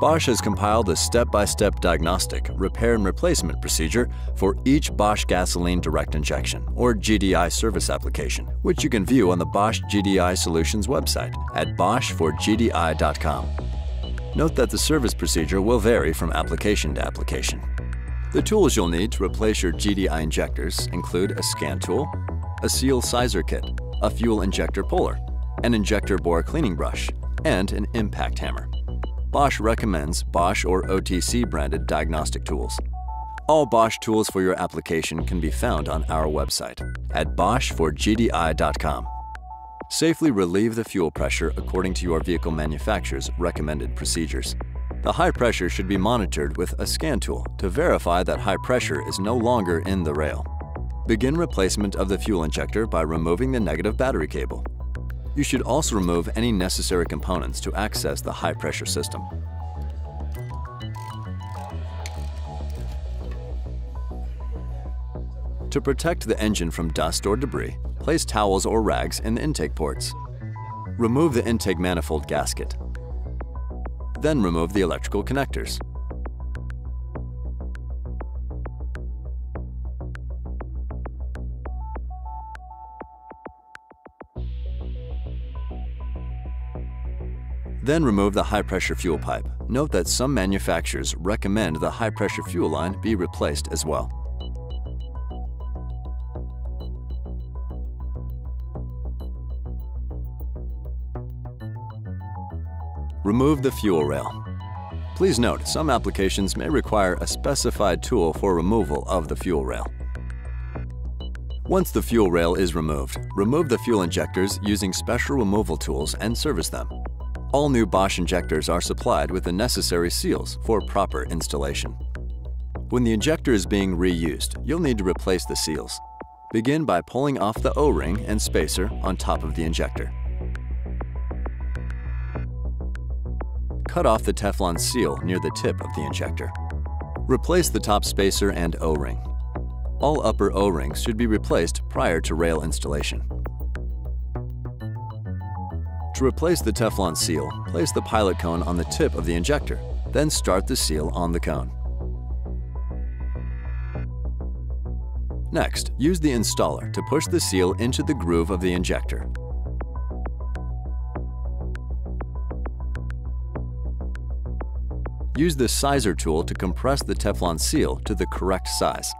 Bosch has compiled a step-by-step diagnostic, repair and replacement procedure for each Bosch gasoline direct injection or GDI service application, which you can view on the Bosch GDI Solutions website at boschforgdi.com. Note that the service procedure will vary from application to application. The tools you'll need to replace your GDI injectors include a scan tool, a seal sizer kit, a fuel injector puller, an injector bore cleaning brush, and an impact hammer. Bosch recommends Bosch or OTC branded diagnostic tools. All Bosch tools for your application can be found on our website at boschforgdi.com. Safely relieve the fuel pressure according to your vehicle manufacturer's recommended procedures. The high pressure should be monitored with a scan tool to verify that high pressure is no longer in the rail. Begin replacement of the fuel injector by removing the negative battery cable. You should also remove any necessary components to access the high-pressure system. To protect the engine from dust or debris, place towels or rags in the intake ports. Remove the intake manifold gasket. Then remove the electrical connectors. Then remove the high-pressure fuel pipe. Note that some manufacturers recommend the high-pressure fuel line be replaced as well. Remove the fuel rail. Please note, some applications may require a specified tool for removal of the fuel rail. Once the fuel rail is removed, remove the fuel injectors using special removal tools and service them. All new Bosch injectors are supplied with the necessary seals for proper installation. When the injector is being reused, you'll need to replace the seals. Begin by pulling off the O-ring and spacer on top of the injector. Cut off the Teflon seal near the tip of the injector. Replace the top spacer and O-ring. All upper O-rings should be replaced prior to rail installation. To replace the Teflon seal, place the pilot cone on the tip of the injector, then start the seal on the cone. Next, use the installer to push the seal into the groove of the injector. Use the sizer tool to compress the Teflon seal to the correct size.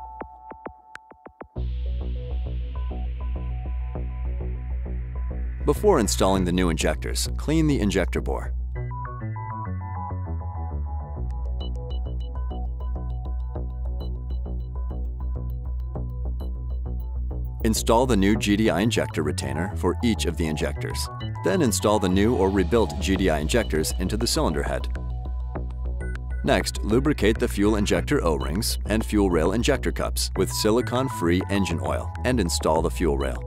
Before installing the new injectors, clean the injector bore. Install the new GDI injector retainer for each of the injectors. Then install the new or rebuilt GDI injectors into the cylinder head. Next, lubricate the fuel injector O-rings and fuel rail injector cups with silicone-free engine oil and install the fuel rail.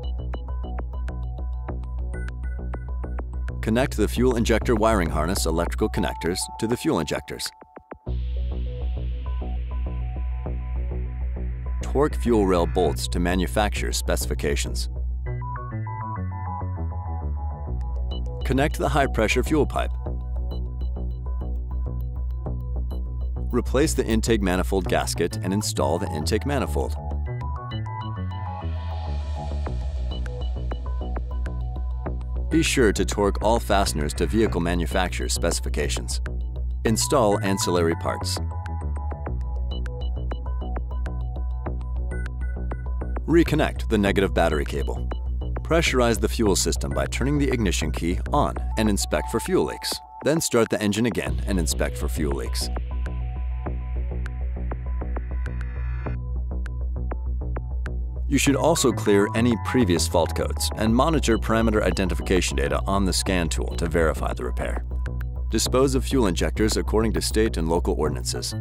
Connect the fuel injector wiring harness electrical connectors to the fuel injectors. Torque fuel rail bolts to manufacturer specifications. Connect the high-pressure fuel pipe. Replace the intake manifold gasket and install the intake manifold. Be sure to torque all fasteners to vehicle manufacturer specifications. Install ancillary parts. Reconnect the negative battery cable. Pressurize the fuel system by turning the ignition key on and inspect for fuel leaks. Then start the engine again and inspect for fuel leaks. You should also clear any previous fault codes and monitor parameter identification data on the scan tool to verify the repair. Dispose of fuel injectors according to state and local ordinances.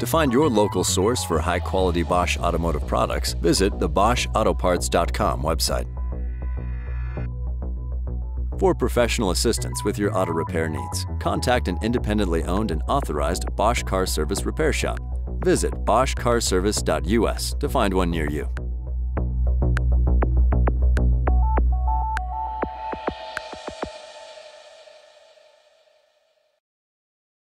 To find your local source for high-quality Bosch automotive products, visit the BoschAutoparts.com website. For professional assistance with your auto repair needs, contact an independently owned and authorized Bosch Car Service repair shop. Visit boschcarservice.us to find one near you.